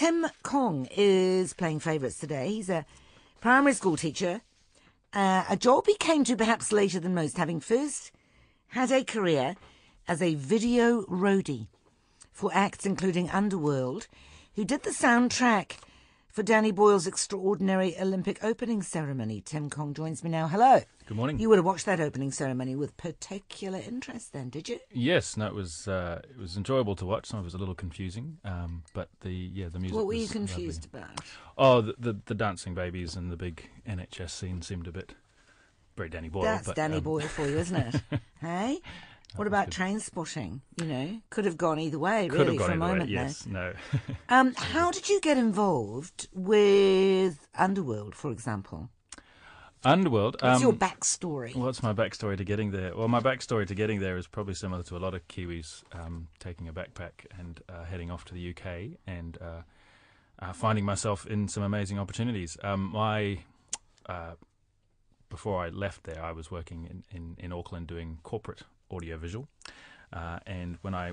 Tim Kong is playing favourites today. He's a primary school teacher, a job he came to perhaps later than most, having first had a career as a video roadie for acts including Underworld, who did the soundtrack for Danny Boyle's extraordinary Olympic opening ceremony. Tim Kong joins me now. Hello. Good morning. You would have watched that opening ceremony with particular interest then, did you? Yes. No, it was enjoyable to watch. Some of it was a little confusing, but the music was... What were you confused about? Oh, the dancing babies and the big NHS scene seemed a bit very Danny Boyle. That's Danny Boyle for you, isn't it? Hey? What about Trainspotting? You know, could have gone either way, really, for a moment. Yes, no. How did you get involved with Underworld, for example? Underworld. What's your backstory? What's my backstory to getting there? Well, my backstory to getting there is probably similar to a lot of Kiwis, taking a backpack and heading off to the UK and finding myself in some amazing opportunities. Before I left there, I was working in Auckland doing corporate audiovisual, and when I...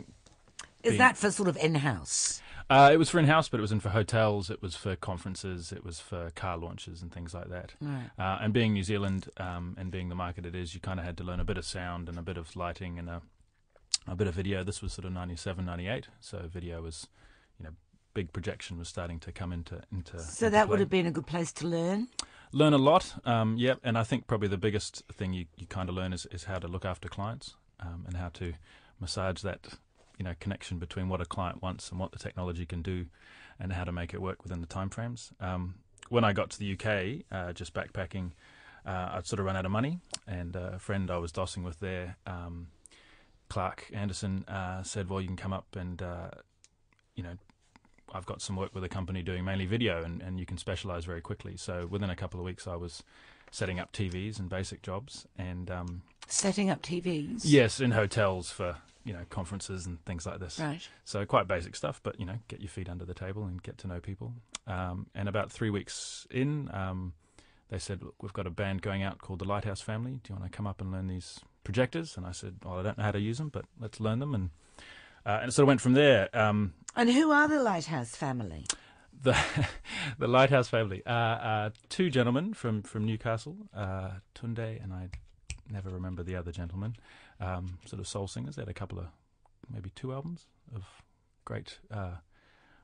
Is that for sort of in-house? It was for in-house, but it wasn't for hotels, it was for conferences, it was for car launches and things like that. Right. And being New Zealand, and being the market it is, you kind of had to learn a bit of sound and a bit of lighting and a bit of video. This was sort of 97, 98, so video was, you know, big projection was starting to come into So that would have been a good place to learn? Learn a lot, yeah, and I think probably the biggest thing you kind of learn is how to look after clients. And how to massage that, you know, connection between what a client wants and what the technology can do, and how to make it work within the timeframes. When I got to the UK, just backpacking, I'd sort of run out of money, and a friend I was dossing with there, Clark Anderson, said, "Well, you can come up and, you know, I've got some work with a company doing mainly video, and you can specialise very quickly." So within a couple of weeks, I was setting up TVs and basic jobs, and setting up TVs? Yes, in hotels for, you know, conferences and things like this. Right. So quite basic stuff, but, you know, get your feet under the table and get to know people. And about 3 weeks in, they said, "Look, we've got a band going out called the Lighthouse Family. Do you want to come up and learn these projectors?" And I said, "Well, I don't know how to use them, but let's learn them." And it sort of went from there. And who are the Lighthouse Family? The Lighthouse Family are two gentlemen from Newcastle, Tunde and I... never remember the other gentleman, sort of soul singers. They had a couple of, maybe two albums of great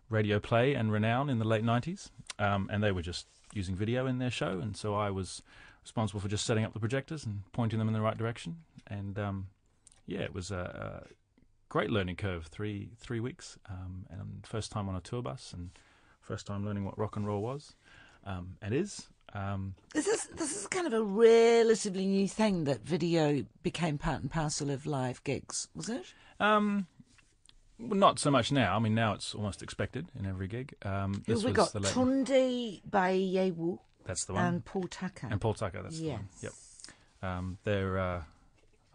radio play and renown in the late 90s, and they were just using video in their show, and so I was responsible for just setting up the projectors and pointing them in the right direction. And yeah, it was a great learning curve, three weeks, and first time on a tour bus, and first time learning what rock and roll was and is. This is kind of a relatively new thing, that video became part and parcel of live gigs, was it? Well, not so much now. I mean, now it's almost expected in every gig. We've got Tunde Baiyewu. That's the one. And Paul Tucker. That's the one. Yep. They're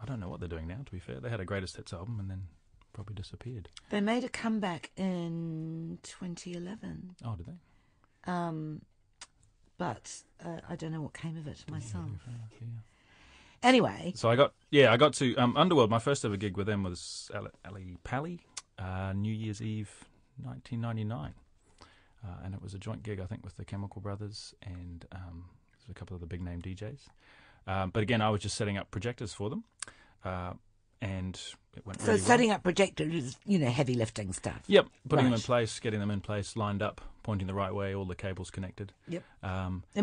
I don't know what they're doing now, to be fair. They had a greatest hits album and then probably disappeared. They made a comeback in 2011. Oh, did they? But I don't know what came of it myself. Yeah. Anyway. So I got to Underworld. My first ever gig with them was Ali Pally, New Year's Eve 1999. And it was a joint gig, I think, with the Chemical Brothers and a couple of the big name DJs. But again, I was just setting up projectors for them. And it went really well. So setting up projectors is, you know, heavy lifting stuff. Yep, putting them in place, getting them in place, lined up, pointing the right way, all the cables connected. Yep.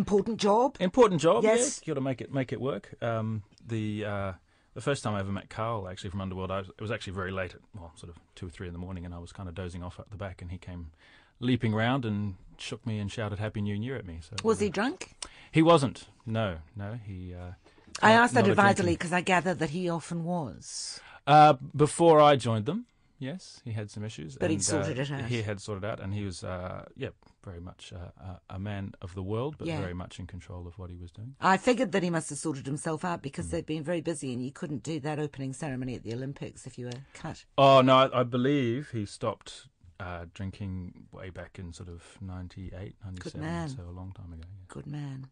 Important job. Important job. Yes, yeah. You got to make it work. The first time I ever met Carl, actually, from Underworld, it was actually very late, sort of 2 or 3 in the morning, and I was kind of dozing off at the back, and he came leaping round and shook me and shouted "Happy New Year" at me. So was he drunk? He wasn't. No. He. I asked that advisedly because I gather that he often was. Before I joined them, yes, he had some issues. But he'd sorted it out. He had sorted out, and he was, very much a man of the world, but very much in control of what he was doing. I figured that he must have sorted himself out because they'd been very busy, and you couldn't do that opening ceremony at the Olympics if you were cut. Oh, no, I believe he stopped drinking way back in sort of 98, 97, so a long time ago. Yeah. Good man.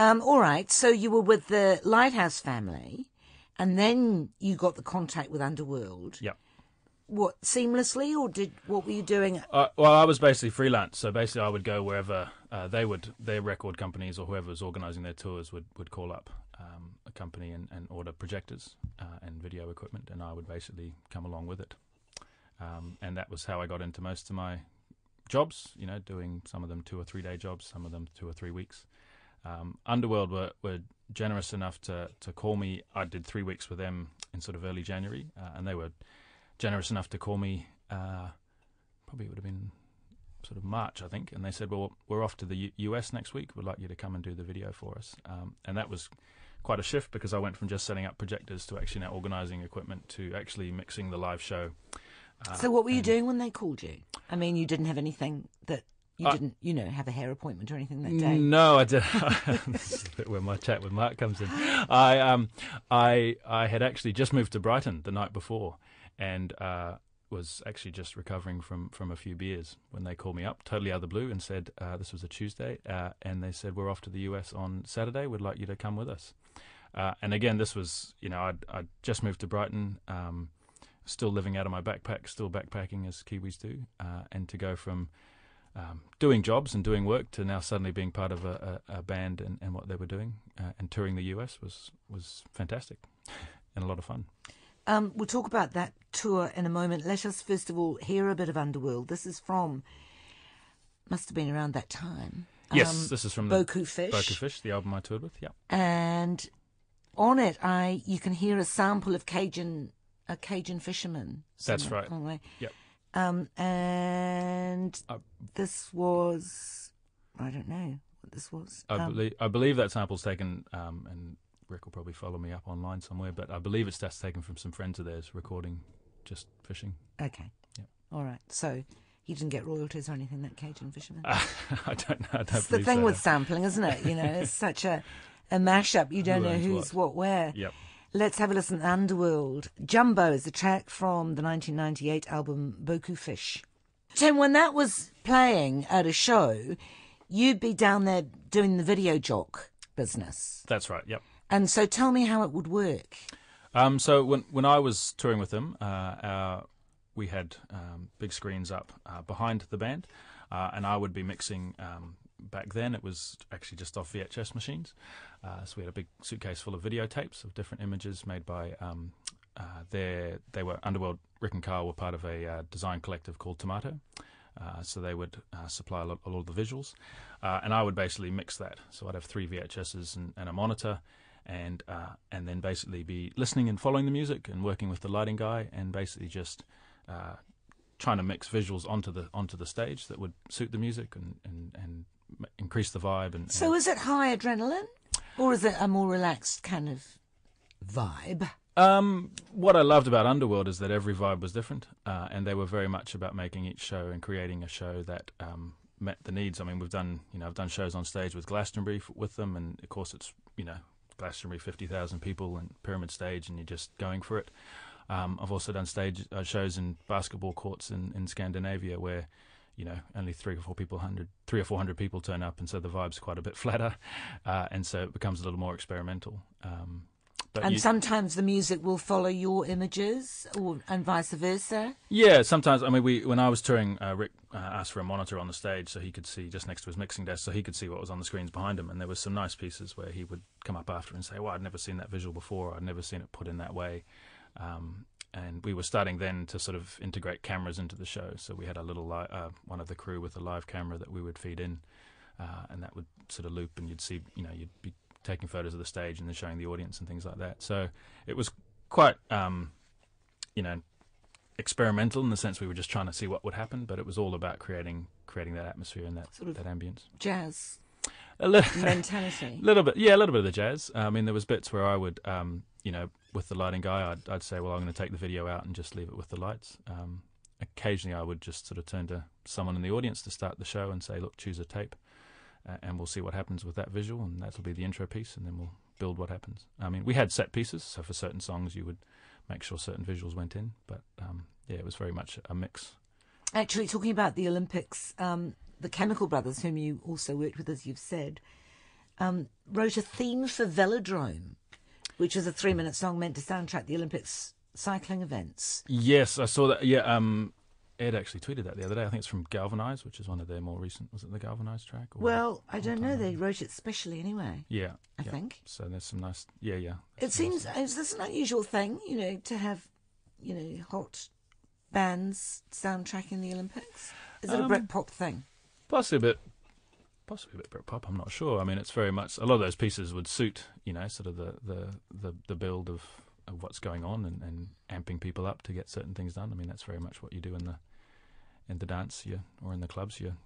All right, so you were with the Lighthouse Family, and then you got the contact with Underworld. Yep. what, seamlessly, or what were you doing? Well, I was basically freelance, so basically I would go wherever their record companies or whoever was organising their tours would call up a company and order projectors and video equipment, and I would basically come along with it. And that was how I got into most of my jobs, you know, doing some of them 2 or 3 day jobs, some of them 2 or 3 weeks. Underworld were generous enough to call me. I did 3 weeks with them in sort of early January, and they were generous enough to call me, probably it would have been sort of March, I think, and they said, well, we're off to the US next week. We'd like you to come and do the video for us. And that was quite a shift, because I went from just setting up projectors to actually now organising equipment to actually mixing the live show. So what were you doing when they called you? I mean, you didn't have anything that... You didn't, you know, have a hair appointment or anything that day? No, I didn't. This is where my chat with Mark comes in. I had actually just moved to Brighton the night before, and was actually just recovering from a few beers when they called me up, totally out of the blue, and said, this was a Tuesday, and they said, we're off to the US on Saturday. We'd like you to come with us. And again, this was, you know, I'd just moved to Brighton, still living out of my backpack, still backpacking as Kiwis do, and to go from... doing jobs and doing work to now suddenly being part of a band and what they were doing and touring the US was fantastic and a lot of fun. We'll talk about that tour in a moment. Let us first of all hear a bit of Underworld. This is from, must have been around that time. Yes, this is from Boku Fish. Boku Fish, the album I toured with, yeah. And on it, you can hear a sample of a Cajun fisherman. That's right. Yep. And this was, I don't know what this was. I believe that sample's taken, and Rick will probably follow me up online somewhere, but I believe it's just taken from some friends of theirs recording, just fishing. Okay. Yeah. All right. So he didn't get royalties or anything, that Cajun fisherman? I don't know. I don't it's the thing so. With sampling, isn't it? You know, it's such a mashup. You don't know who's what where. Yep. Let's have a listen. Underworld. Jumbo is the track from the 1998 album Boku Fish. Tim, when that was playing at a show, you'd be down there doing the video jock business. That's right, yep. And so tell me how it would work. So when I was touring with them, we had big screens up behind the band, and I would be mixing... back then it was actually just off VHS machines, so we had a big suitcase full of videotapes of different images made by they were Underworld. Rick and Carl were part of a design collective called Tomato, so they would supply a lot of the visuals, and I would basically mix that. So I'd have 3 VHSs and a monitor, and then basically be listening and following the music and working with the lighting guy and basically just trying to mix visuals onto the stage that would suit the music and increase the vibe. And so is it high adrenaline, or is it a more relaxed kind of vibe? What I loved about Underworld is that every vibe was different, and they were very much about making each show and creating a show that met the needs. I mean, I've done shows on stage with Glastonbury with them, and of course it's, you know, Glastonbury, 50,000 people and pyramid stage, and you're just going for it. I've also done stage shows in basketball courts in Scandinavia where, you know, only 300 or 400 people turn up, and so the vibe's quite a bit flatter, and so it becomes a little more experimental. But sometimes the music will follow your images, and vice versa? Yeah, sometimes. I mean, when I was touring, Rick asked for a monitor on the stage so he could see, just next to his mixing desk, so he could see what was on the screens behind him, and there were some nice pieces where he would come up after and say, well, I'd never seen that visual before, I'd never seen it put in that way. And we were starting then to sort of integrate cameras into the show. So we had a little one of the crew with a live camera that we would feed in, and that would sort of loop, and you'd see, you know, you'd be taking photos of the stage and then showing the audience and things like that. So it was quite, you know, experimental in the sense we were just trying to see what would happen, but it was all about creating that atmosphere and that sort of that ambience. Jazz mentality. A little bit of the jazz. I mean, there was bits where I would, you know, with the lighting guy, I'd say, well, I'm going to take the video out and just leave it with the lights. Occasionally, I would just sort of turn to someone in the audience to start the show and say, look, choose a tape, and we'll see what happens with that visual, and that'll be the intro piece, and then we'll build what happens. I mean, we had set pieces, so for certain songs, you would make sure certain visuals went in, but, yeah, it was very much a mix. Actually, talking about the Olympics, the Chemical Brothers, whom you also worked with, as you've said, wrote a theme for Velodrome, which was a 3-minute song meant to soundtrack the Olympics cycling events. Yes, I saw that. Yeah, Ed actually tweeted that the other day. I think it's from Galvanized, which is one of their more recent... Was it the Galvanized track? Or well, I don't know. They wrote it specially anyway. Yeah. I think. So there's some nice... Yeah, yeah. It seems... Nice. Is this an unusual thing, you know, to have, you know, hot bands soundtracking the Olympics? Is it a Britpop thing? Possibly a bit Britpop, I'm not sure. I mean, it's very much... A lot of those pieces would suit, you know, sort of the build of what's going on and amping people up to get certain things done. I mean, that's very much what you do in the dance, or in the clubs, you're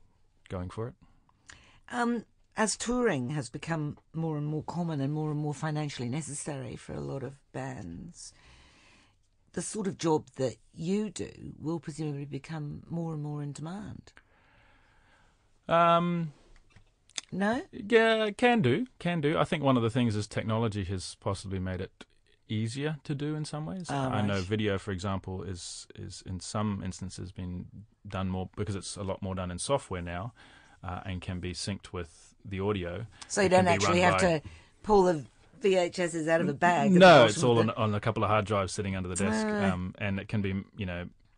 going for it. As touring has become more and more common and more financially necessary for a lot of bands, the sort of job that you do will presumably become more and more in demand. No? Yeah, can do. I think one of the things is technology has possibly made it easier to do in some ways. Oh, right. I know video, for example, is in some instances been done more because it's a lot more done in software now, and can be synced with the audio. So you don't actually have to pull the VHSs out of a bag. No, it's all on a couple of hard drives sitting under the desk, and it can be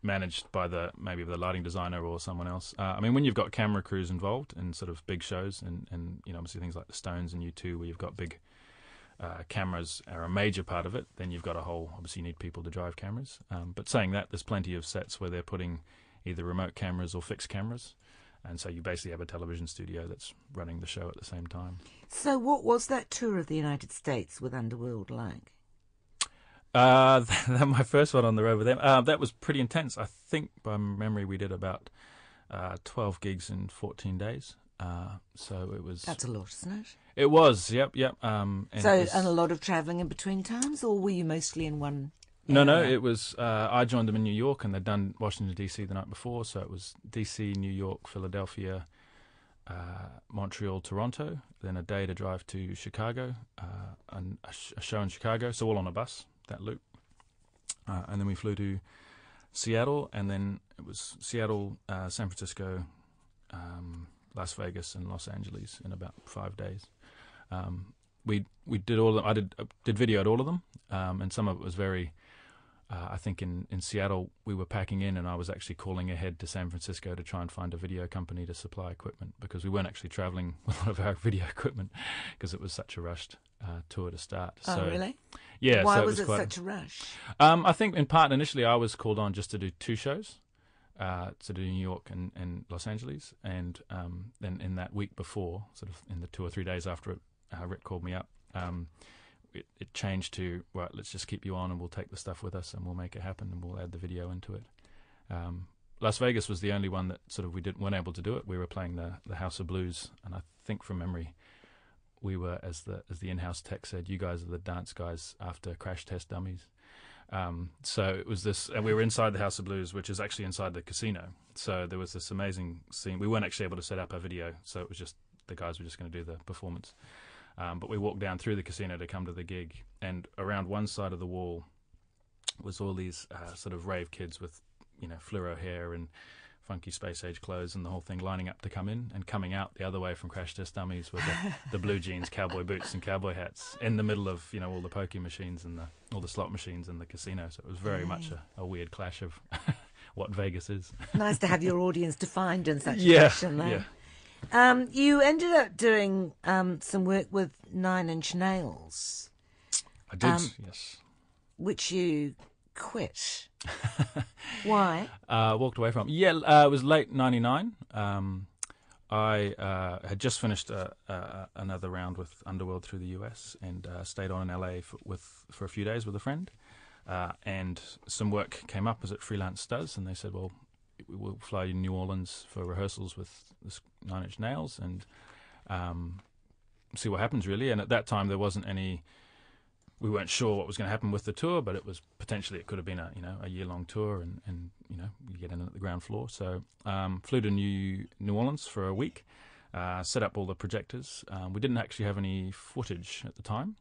managed by maybe the lighting designer or someone else. I mean, when you've got camera crews involved in sort of big shows and obviously things like the Stones and U2, where you've got big cameras are a major part of it. Then you've got obviously you need people to drive cameras. But saying that, there's plenty of sets where they're putting either remote cameras or fixed cameras. And so you basically have a television studio that's running the show at the same time. So what was that tour of the United States with Underworld like? My first one on the road with them. That was pretty intense. I think by memory we did about 12 gigs in 14 days. So it was... That's a lot, isn't it? It was, yep. And a lot of travelling in between times, or were you mostly in one area? No, it was... I joined them in New York, and they'd done Washington, D.C. the night before, so it was D.C., New York, Philadelphia, Montreal, Toronto, then a day to drive to Chicago, and a show in Chicago, so all on a bus, that loop. And then we flew to Seattle, and then it was Seattle, San Francisco... Las Vegas and Los Angeles in about 5 days. We did all of them. I did video at all of them, and some of it was very. I think in Seattle we were packing in, and I was actually calling ahead to San Francisco to try and find a video company to supply equipment because we weren't actually traveling with a lot of our video equipment because it was such a rushed tour to start. Oh, so, really? Yeah. Why was it such a rush? I think in part initially I was called on just to do 2 shows. To do New York and Los Angeles, and then in that week before, sort of in the 2 or 3 days after it, Rick called me up. It changed to, right, let's just keep you on and we'll take the stuff with us and we'll make it happen and we'll add the video into it. Las Vegas was the only one that sort of weren't able to do it. We were playing the House of Blues, and I think from memory we were, as the in-house tech said, you guys are the dance guys after Crash Test Dummies. So it was this, and we were inside the House of Blues, which is actually inside the casino. So there was this amazing scene. We weren't actually able to set up our video, so it was just the guys were just going to do the performance. But we walked down through the casino to come to the gig, and around one side of the wall was all these sort of rave kids with, fluoro hair and funky space-age clothes and the whole thing lining up to come in, and coming out the other way from Crash Test Dummies with the blue jeans, cowboy boots and cowboy hats in the middle of, all the pokie machines and all the slot machines in the casino. So it was very much a weird clash of what Vegas is. Nice to have your audience defined in such a fashion, though. Yeah. You ended up doing some work with Nine Inch Nails. I did, yes. Which you... quit. Why? Walked away from. Yeah, it was late '99. I had just finished another round with Underworld through the US, and stayed on in LA for a few days with a friend. And some work came up as a freelance does, and they said, "Well, we'll fly to New Orleans for rehearsals with this Nine Inch Nails and see what happens, really." And at that time, there wasn't any. We weren't sure what was going to happen with the tour, but it was potentially it could have been a year-long tour, and you get in at the ground floor. So flew to New Orleans for a week, set up all the projectors. We didn't actually have any footage at the time.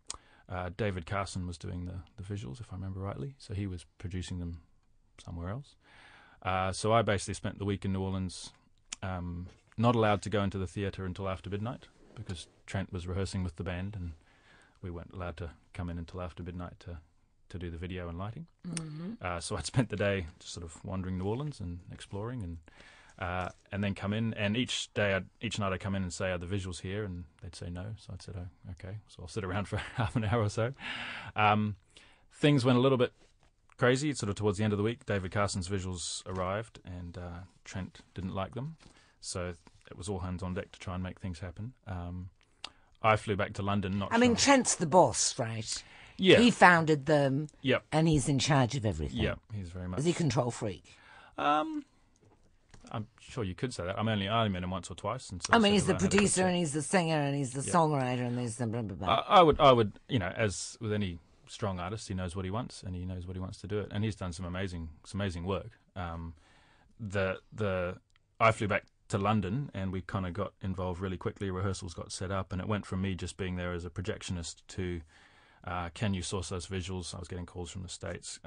David Carson was doing the visuals, if I remember rightly, so he was producing them somewhere else. So I basically spent the week in New Orleans, not allowed to go into the theatre until after midnight because Trent was rehearsing with the band, and we weren't allowed to come in until after midnight to to do the video and lighting. Mm-hmm. So I'd spent the day just sort of wandering New Orleans and exploring, and then come in. And each night I'd come in and say, are the visuals here? And they'd say no. So I'd say, oh, okay. So I'll sit around for half an hour or so. Things went a little bit crazy sort of towards the end of the week. David Carson's visuals arrived, and Trent didn't like them. So it was all hands on deck to try and make things happen. I flew back to London. I mean, Trent's the boss, right? Yeah. He founded them. Yep. And he's in charge of everything. Yeah, he's very much. Is he a control freak? I'm sure you could say that. I only met him once or twice. And so I mean, he's the producer and he's the singer and he's the songwriter and he's the blah, blah, blah. I would, you know, as with any strong artist, he knows what he wants and he knows what he wants to do it. And he's done some amazing work. I flew back to London, and we kind of got involved really quickly. Rehearsals got set up, and it went from me just being there as a projectionist to can you source us visuals? I was getting calls from the States.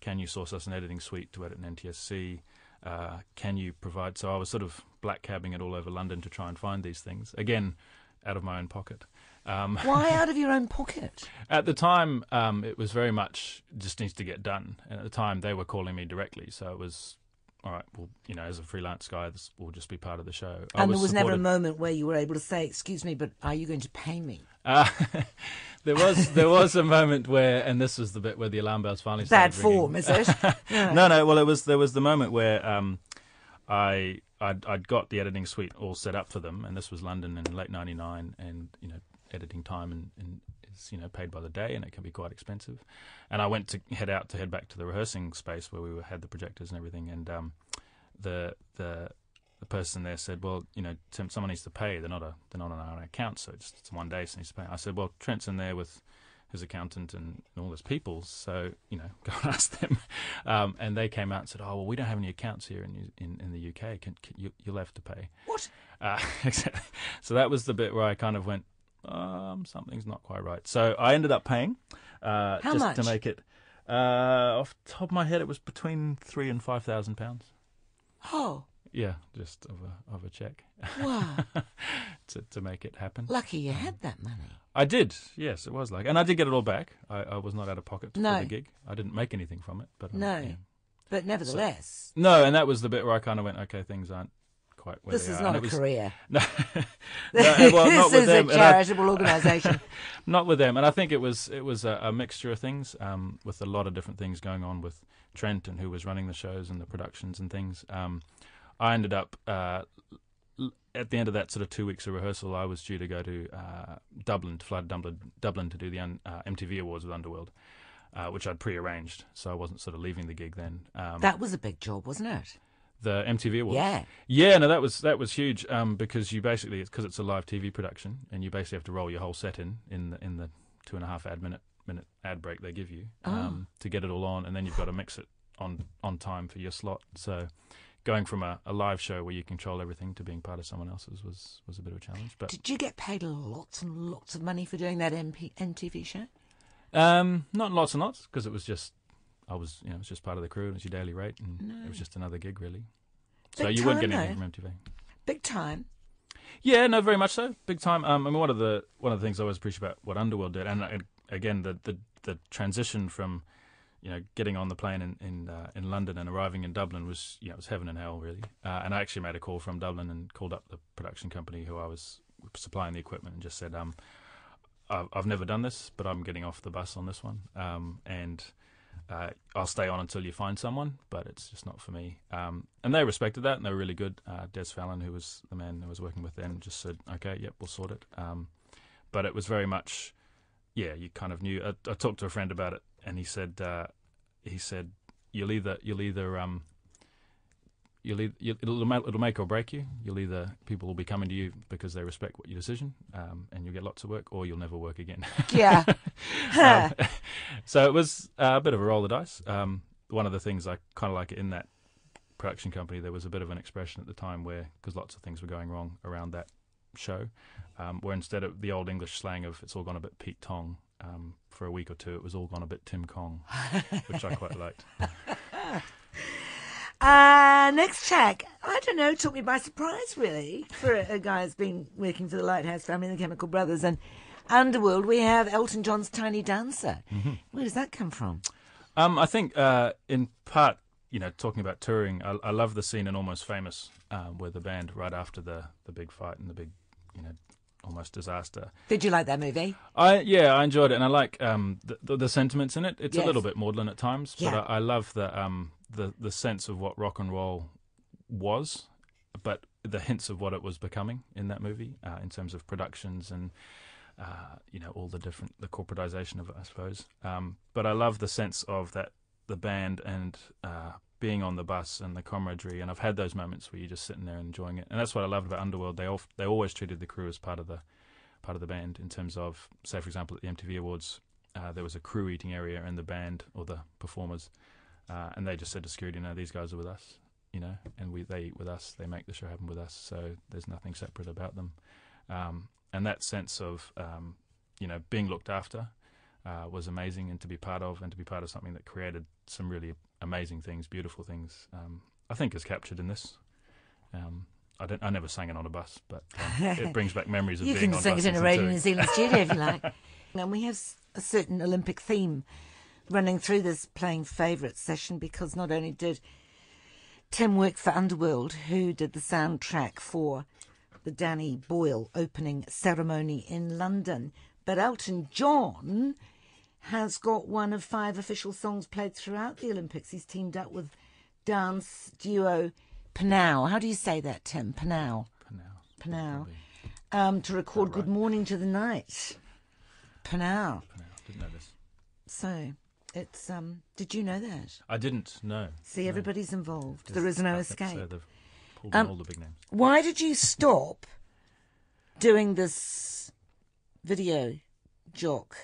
Can you source us an editing suite to edit an NTSC? Can you provide? So I was sort of black cabbing it all over London to try and find these things. Again, out of my own pocket. Why out of your own pocket? At the time, it was very much just needs to get done. And at the time, they were calling me directly, so it was, all right, well, you know, as a freelance guy, this will just be part of the show. There was never a moment where you were able to say, excuse me, but are you going to pay me? There was a moment where, and this was the bit where the alarm bells finally started ringing. Bad form, is it? No. Well, there was the moment where I'd got the editing suite all set up for them, and this was London in late '99, and, you know, editing time and is, you know, paid by the day, and it can be quite expensive. And I went to head back to the rehearsing space where we had the projectors and everything, and the person there said, well, you know, Tim, someone needs to pay. They're not on our account, so it's one day, so needs to pay. I said, well, Trent's in there with his accountant and all his people, so, you know, go and ask them. And they came out and said, oh, well, we don't have any accounts here in the UK. You'll have to pay. What? So that was the bit where I kind of went, something's not quite right. So I ended up paying. How much? To make it, off the top of my head, it was between £3,000 and £5,000. Oh. Yeah, just of a check. Wow. to make it happen. Lucky you had that money. I did. Yes, it was lucky. And I did get it all back. I was not out of pocket for the gig. I didn't make anything from it. But no. Yeah. But nevertheless. So, no, and that was the bit where I kind of went, okay, things aren't quite where this is not a career. No, well, not with them. This is a charitable organisation. Not with them, and I think it was a mixture of things, with a lot of different things going on with Trent and who was running the shows and the productions and things. I ended up at the end of that sort of 2 weeks of rehearsal, I was due to go to Dublin, to fly to Dublin to do the MTV Awards with Underworld, which I'd pre-arranged, so I wasn't sort of leaving the gig then. That was a big job, wasn't it? The MTV Awards. Yeah. No, that was huge, because you basically, because it's a live TV production, and you basically have to roll your whole set in the 2.5 minute ad break they give you to get it all on, and then you've got to mix it on time for your slot. So going from a live show where you control everything to being part of someone else's was a bit of a challenge. But did you get paid lots and lots of money for doing that MTV show? Not lots and lots, because it was just, it was just part of the crew, and it was your daily rate, and it was just another gig, really. So you weren't getting anything from MTV. Big time. Yeah, no, very much so. Big time. I mean, one of the things I always appreciate about what Underworld did, and again, the transition from, you know, getting on the plane in London and arriving in Dublin was, you know, it was heaven and hell, really. And I actually made a call from Dublin and called up the production company who I was supplying the equipment and just said, I've never done this, but I'm getting off the bus on this one, and I'll stay on until you find someone, but it's just not for me. And they respected that, and they were really good. Des Fallon, who was the man I was working with then, just said, okay, yep, we'll sort it. But it was very much, yeah, you kind of knew. I talked to a friend about it, and he said, it'll make or break you. People will be coming to you because they respect your decision, and you'll get lots of work, or you'll never work again. Yeah. So it was a bit of a roll of the dice. One of the things I kind of like in that production company, there was a bit of an expression at the time where, because lots of things were going wrong around that show, where instead of the old English slang of it's all gone a bit Pete Tong, for a week or two, it was all gone a bit Tim Kong, which I quite liked. Next track, I don't know, took me by surprise, really, for a guy that's been working for the Lighthouse Family and the Chemical Brothers, and Underworld, we have Elton John's Tiny Dancer. Mm-hmm. Where does that come from? I think in part, you know, talking about touring, I love the scene in Almost Famous with the band right after the big fight and the big, you know, almost disaster. Did you like that movie? Yeah, I enjoyed it, and I like the sentiments in it. It's a little bit maudlin at times, but I love the sense of what rock and roll was, but the hints of what it was becoming in that movie in terms of productions and you know, all the corporatization of it, I suppose. But I love the sense of that, the band and being on the bus and the camaraderie, and I've had those moments where you're just sitting there enjoying it, and that's what I loved about Underworld. They always treated the crew as part of the band, in terms of, say for example, at the MTV Awards there was a crew eating area and the band or the performers, and they just said to security, "No, these guys are with us, you know, and they eat with us, they make the show happen with us, so there's nothing separate about them." And that sense of you know, being looked after was amazing, and to be part of something that created some really amazing things, beautiful things, I think is captured in this. I never sang it on a bus, but it brings back memories of being on a bus. You can sing it in a Radio New Zealand studio if you like. And we have a certain Olympic theme running through this Playing Favourite session, because not only did Tim worked for Underworld, who did the soundtrack for the Danny Boyle opening ceremony in London, but Elton John has got one of 5 official songs played throughout the Olympics. He's teamed up with dance duo Pinal. How do you say that, Tim? Pinal. Pinal. To record Good Morning to the Night. Pinal. Didn't know this. So... it's did you know that? I didn't, no. See, everybody's involved. There is no escape. So they've pulled all the big names. Why did you stop doing this video jock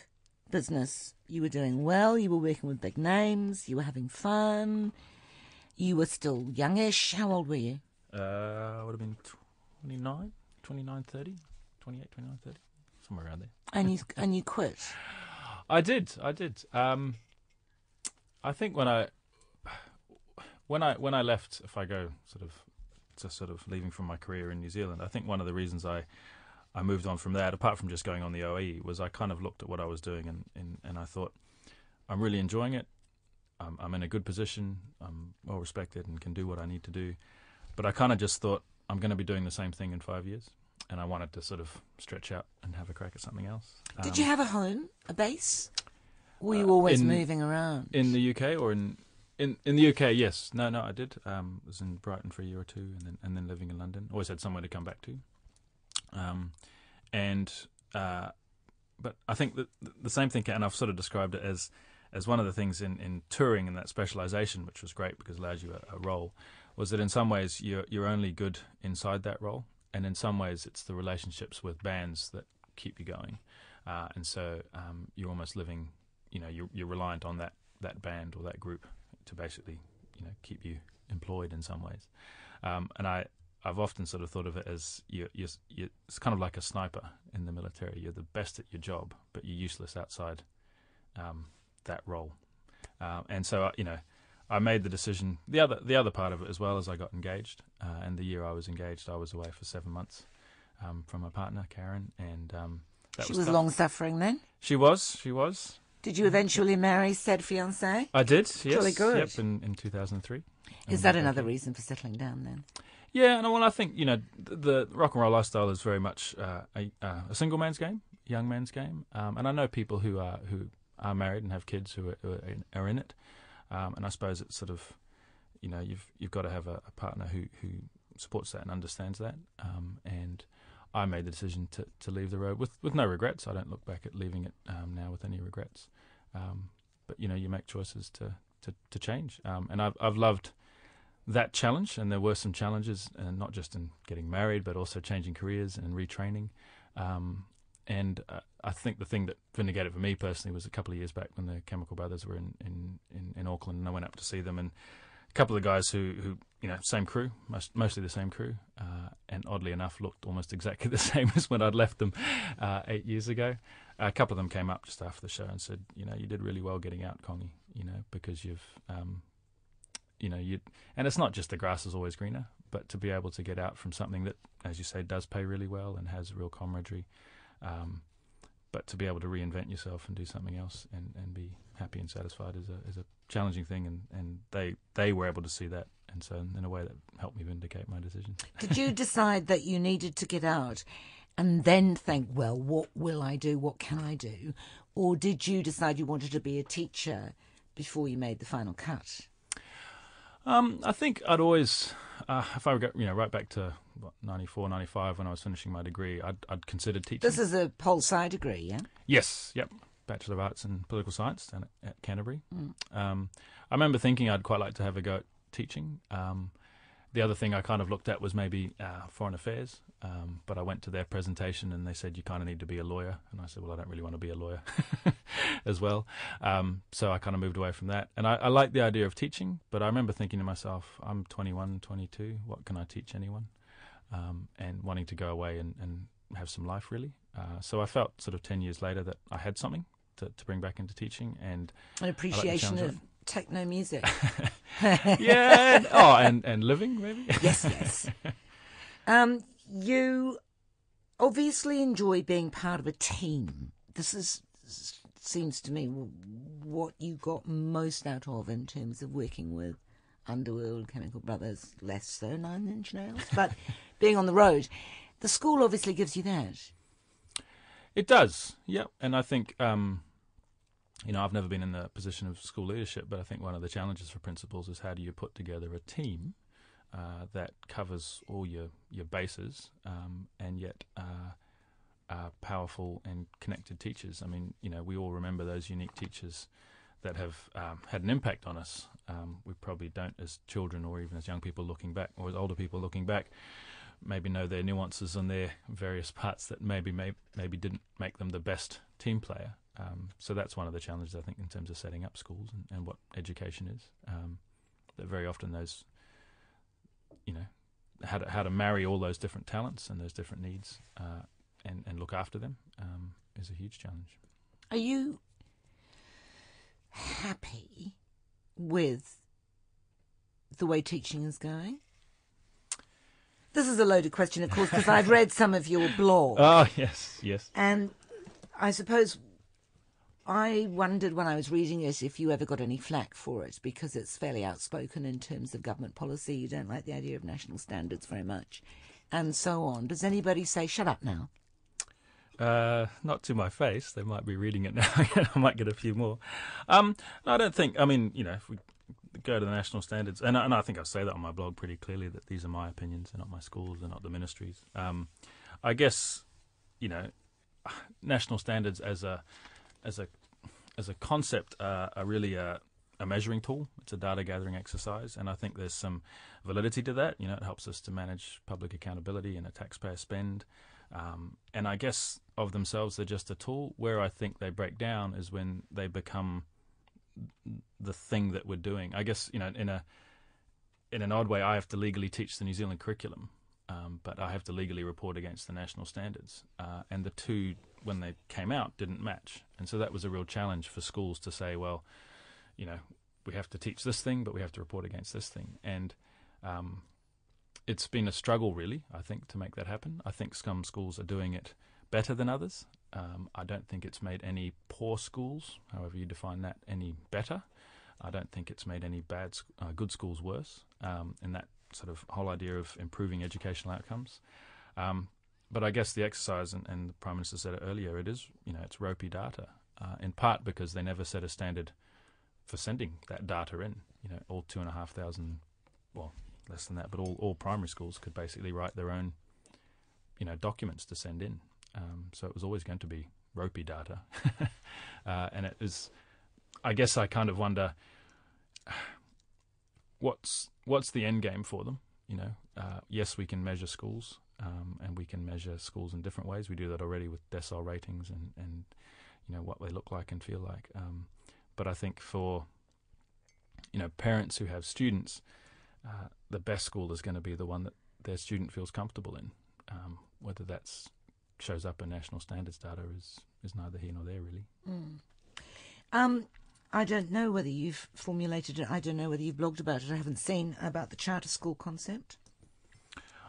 business? You were doing well, you were working with big names, you were having fun, you were still youngish. How old were you? I would have been 29, 30, somewhere around there. And you quit? I did. I think when I left, if I go sort of leaving from my career in New Zealand, I think one of the reasons I moved on from that, apart from just going on the OE, was I kind of looked at what I was doing and I thought, I'm really enjoying it. I'm in a good position. I'm well respected and can do what I need to do. But I kind of just thought, I'm going to be doing the same thing in 5 years. And I wanted to sort of stretch out and have a crack at something else. Did you have a home, a base? Were you always moving around? In the UK or in the UK, yes. No, I did. I was in Brighton for a year or two, and then living in London. Always had somewhere to come back to. But I think that the same thing, and I've sort of described it as one of the things in touring and that specialisation, which was great because it allowed you a role, was that in some ways you're only good inside that role, and in some ways it's the relationships with bands that keep you going. And so you're almost living... you know, you're reliant on that band or that group to basically, you know, keep you employed in some ways. And I've often sort of thought of it as it's kind of like a sniper in the military. You're the best at your job, but you're useless outside that role. And so I made the decision. The other part of it as well is I got engaged, and the year I was engaged, I was away for 7 months from my partner Karen, and that she was long suffering then. She was. Did you eventually marry said fiancé? I did, yes. Really good. Yep, in 2003. Is that another reason for settling down then? Yeah, and well, I think, you know, the rock and roll lifestyle is very much a single man's game, young man's game. And I know people who are married and have kids who are in it. And I suppose it's sort of, you know, you've got to have a partner who supports that and understands that. And I made the decision to leave the road with no regrets. I don't look back at leaving it now with any regrets. But, you know, you make choices to change. And I've loved that challenge, and there were some challenges, and not just in getting married, but also changing careers and retraining. And I think the thing that vindicated for me personally was a couple of years back when the Chemical Brothers were in Auckland, and I went up to see them, and a couple of guys who you know, same crew, mostly the same crew, and oddly enough looked almost exactly the same as when I'd left them 8 years ago. A couple of them came up just after the show and said, you know, you did really well getting out, Kongy, you know, because you've, you know, and it's not just the grass is always greener, but to be able to get out from something that, as you say, does pay really well and has real camaraderie, But to be able to reinvent yourself and do something else and be happy and satisfied is a challenging thing, and they were able to see that, and so in a way that helped me vindicate my decision. Did you decide that you needed to get out and then think, well, what will I do, what can I do? Or did you decide you wanted to be a teacher before you made the final cut? I think I'd always, if I go, right back to 94, 95, when I was finishing my degree, I'd considered teaching. This is a pol sci degree, yeah? Yes, yep, Bachelor of Arts in Political Science down at Canterbury. Mm. I remember thinking I'd quite like to have a go at teaching. The other thing I kind of looked at was maybe foreign affairs, but I went to their presentation and they said you kind of need to be a lawyer, and I said, well, I don't really want to be a lawyer as well. So I kind of moved away from that. And I liked the idea of teaching, but I remember thinking to myself, I'm 21, 22, what can I teach anyone? And wanting to go away and have some life, really. So I felt sort of 10 years later that I had something to bring back into teaching. And an appreciation of techno music. Yeah. And living, maybe. Yes, yes. You obviously enjoy being part of a team. This seems to me what you got most out of in terms of working with Underworld, Chemical Brothers, less so Nine Inch Nails, but being on the road. The school obviously gives you that. It does, yeah. And I think... I've never been in the position of school leadership, but I think one of the challenges for principals is how do you put together a team that covers all your bases and yet are powerful and connected teachers. I mean, we all remember those unique teachers that have had an impact on us. We probably don't as children or even as young people looking back or as older people looking back maybe know their nuances and their various parts that maybe didn't make them the best team player. So that's one of the challenges, I think, in terms of setting up schools and what education is, that very often those, how to marry all those different talents and those different needs and look after them is a huge challenge. Are you happy with the way teaching is going? This is a loaded question, of course, because I've read some of your blog. Oh, yes, yes. And I suppose... I wondered when I was reading it if you ever got any flack for it, because it's fairly outspoken in terms of government policy. You don't like the idea of national standards very much, and so on. Does anybody say, shut up now? Not to my face. They might be reading it now. I might get a few more. I don't think, if we go to the national standards, and I think I say that on my blog pretty clearly, that these are my opinions, they're not my schools, they're not the ministries. I guess, national standards as a concept are really a measuring tool. It's a data gathering exercise, and I think there's some validity to that. It helps us to manage public accountability and a taxpayer spend. And I guess of themselves, they're just a tool. Where I think they break down is when they become the thing that we're doing. I guess in an odd way, I have to legally teach the New Zealand curriculum, but I have to legally report against the national standards, and the two, when they came out, didn't match. And so that was a real challenge for schools to say, well, we have to teach this thing, but we have to report against this thing. And it's been a struggle, really, I think, to make that happen. I think some schools are doing it better than others. I don't think it's made any poor schools, however you define that, any better. I don't think it's made any good schools worse, in that sort of whole idea of improving educational outcomes. But I guess the exercise, and the Prime Minister said it earlier, it is, it's ropey data, in part because they never set a standard for sending that data in. All 2,500, well, less than that, but all primary schools could basically write their own, documents to send in. So it was always going to be ropey data. And it is, I guess I kind of wonder, what's the end game for them? Yes, we can measure schools. And we can measure schools in different ways. We do that already with decile ratings and what they look like and feel like. But I think for parents who have students, the best school is going to be the one that their student feels comfortable in. Whether that shows up in national standards data is neither here nor there, really. Mm. I don't know whether you've formulated it. I don't know whether you've blogged about it. I haven't seen about the charter school concept.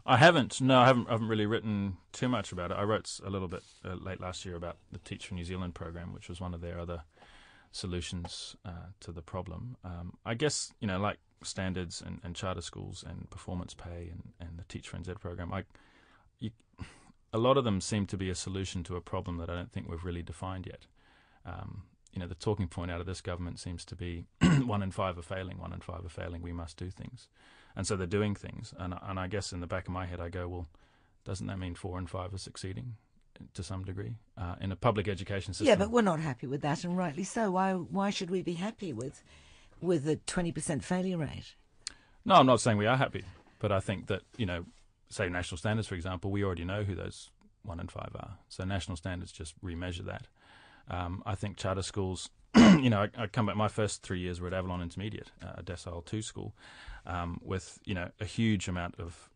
I haven't. No, I haven't really written too much about it. I wrote a little bit late last year about the Teach for New Zealand program, which was one of their other solutions to the problem. I guess, you know, like standards and charter schools and performance pay and the Teach for NZ program, a lot of them seem to be a solution to a problem that I don't think we've really defined yet. You know, the talking point out of this government seems to be one in five are failing, we must do things. And so they're doing things. And I guess in the back of my head I go, well, doesn't that mean 4 in 5 are succeeding to some degree in a public education system? Yeah, but we're not happy with that, and rightly so. Why should we be happy with a 20% failure rate? No, I'm not saying we are happy, but I think that, you know, say national standards, for example, we already know who those 1 in 5 are. So national standards just remeasure that. I think charter schools, you know, I come back, my first 3 years were at Avalon Intermediate, a decile 2 school, with, you know, a huge amount of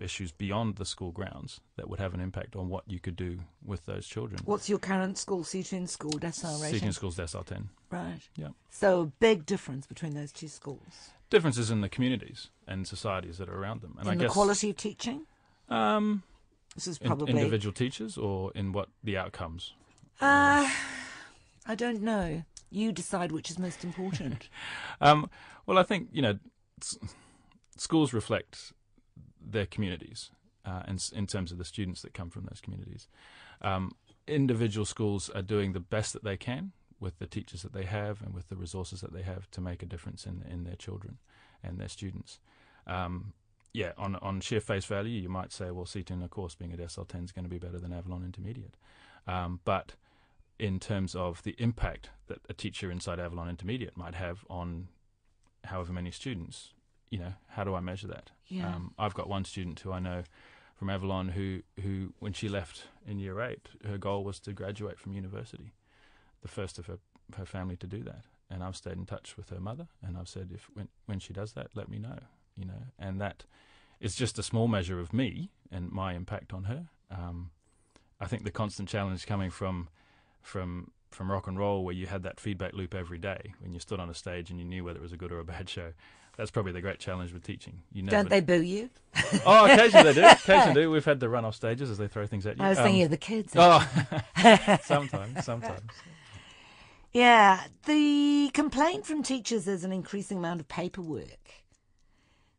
issues beyond the school grounds that would have an impact on what you could do with those children. What's your current school, Seaton School, decile rating? Seaton School's decile 10. Right. Yeah. So a big difference between those two schools. Differences in the communities and societies that are around them. And I guess the quality of teaching? This is probably... individual teachers or in what the outcomes? I don't know. You decide which is most important. Well, I think, you know, schools reflect their communities in terms of the students that come from those communities. Individual schools are doing the best that they can with the teachers that they have and with the resources that they have to make a difference in their children and their students. Yeah, on sheer face value, you might say, well, Seaton, of course, being a decile 10 is going to be better than Avalon Intermediate. But in terms of the impact that a teacher inside Avalon Intermediate might have on however many students, you know, how do I measure that? Yeah. I've got one student who I know from Avalon who, when she left in year 8, her goal was to graduate from university, the first of her family to do that. And I've stayed in touch with her mother, and I've said, if when she does that, let me know, you know. And that is just a small measure of me and my impact on her. I think the constant challenge coming from rock and roll, where you had that feedback loop every day when you stood on a stage and you knew whether it was a good or a bad show. That's probably the great challenge with teaching. You never... Don't they boo you? Oh, occasionally they do. Occasionally do. We've had the run off stages as they throw things at you. I was thinking of the kids. Oh, sometimes. Yeah. The complaint from teachers is an increasing amount of paperwork,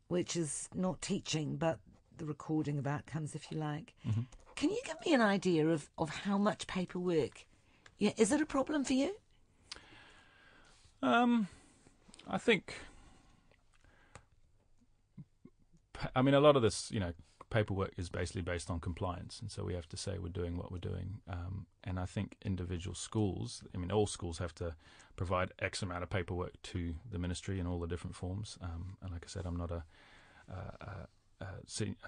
which is not teaching, but the recording of outcomes, if you like. Mm-hmm. Can you give me an idea of how much paperwork? Yeah, is it a problem for you? I think... I mean, a lot of this, you know, paperwork is basically based on compliance, and so we have to say we're doing what we're doing. And I think individual schools, I mean, all schools have to provide X amount of paperwork to the ministry in all the different forms. And like I said, I'm not a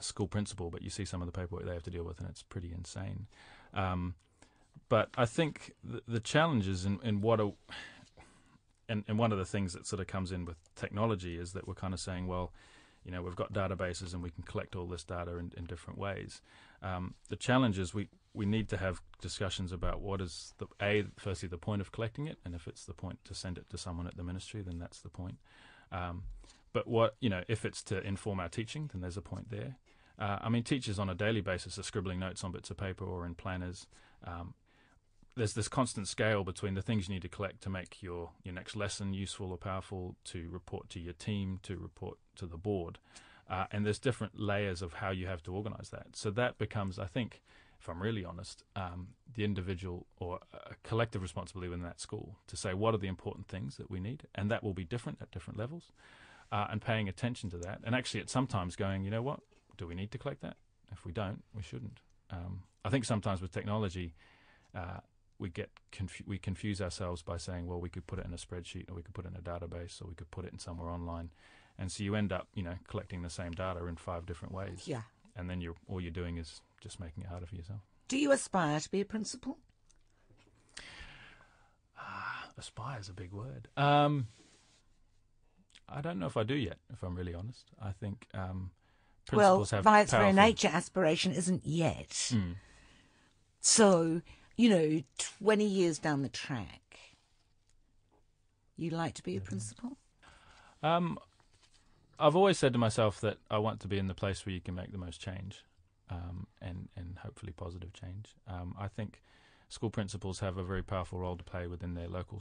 school principal, but you see some of the paperwork they have to deal with, and it's pretty insane. But I think the challenge is in what a... And one of the things that sort of comes in with technology is that we're kind of saying, well, you know, we've got databases and we can collect all this data in different ways. The challenge is we need to have discussions about what is, firstly, the point of collecting it, and if it's the point to send it to someone at the ministry, then that's the point. But what, you know, if it's to inform our teaching, then there's a point there. I mean, teachers on a daily basis are scribbling notes on bits of paper or in planners. There's this constant scale between the things you need to collect to make your next lesson useful or powerful, to report to your team, to report to the board. And there's different layers of how you have to organize that. So that becomes, I think, if I'm really honest, the individual or collective responsibility within that school to say what are the important things that we need, and that will be different at different levels, and paying attention to that. And actually it's sometimes going, you know what, do we need to collect that? If we don't, we shouldn't. I think sometimes with technology, we confuse ourselves by saying, well, we could put it in a spreadsheet, or we could put it in a database, or we could put it in somewhere online, and so you end up, you know, collecting the same data in 5 different ways. Yeah. And then all you're doing is just making it harder for yourself. Do you aspire to be a principal? Aspire is a big word. I don't know if I do yet, if I'm really honest. I think principals have by its very nature, aspiration isn't yet. Mm. So, you know, 20 years down the track, you'd like to be a principal? I've always said to myself that I want to be in the place where you can make the most change, and hopefully positive change. I think school principals have a very powerful role to play within their local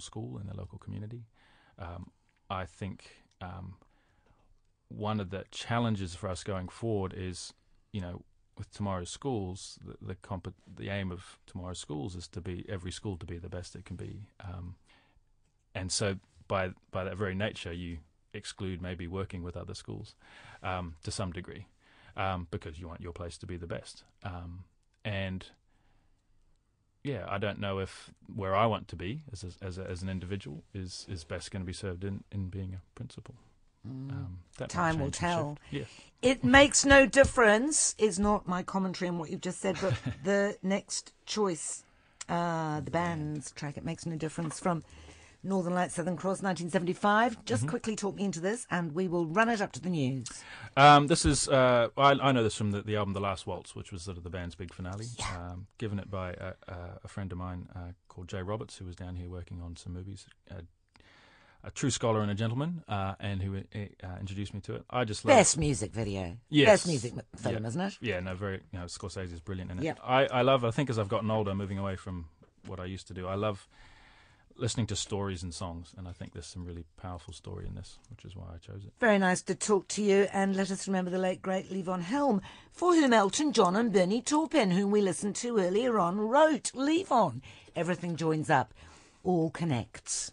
school and their local community. I think one of the challenges for us going forward is, you know, with tomorrow's schools, the aim of tomorrow's schools is to be every school to be the best it can be, and so by that very nature, you exclude maybe working with other schools to some degree, because you want your place to be the best. And yeah, I don't know if where I want to be as an individual is best going to be served in being a principal. Time will tell. Yeah. It makes no difference. It's not my commentary on what you've just said, but the next choice, the band's track, It Makes No Difference from Northern Light Southern Cross, 1975. Just quickly talk me into this, and we will run it up to the news. This is I know this from the album The Last Waltz, which was sort of the band's big finale, given it by a friend of mine called Jay Roberts, who was down here working on some movies. A true scholar and a gentleman, and who introduced me to it. I just love best music video. Yes. Best music film, isn't it? Yeah, no, very. You know, Scorsese is brilliant in it. Yep. I love. I think as I've gotten older, moving away from what I used to do, I love listening to stories and songs, and I think there's some really powerful story in this, which is why I chose it. Very nice to talk to you, and let us remember the late great Levon Helm, for whom Elton John and Bernie Taupin, whom we listened to earlier on, wrote. Levon, everything joins up, all connects.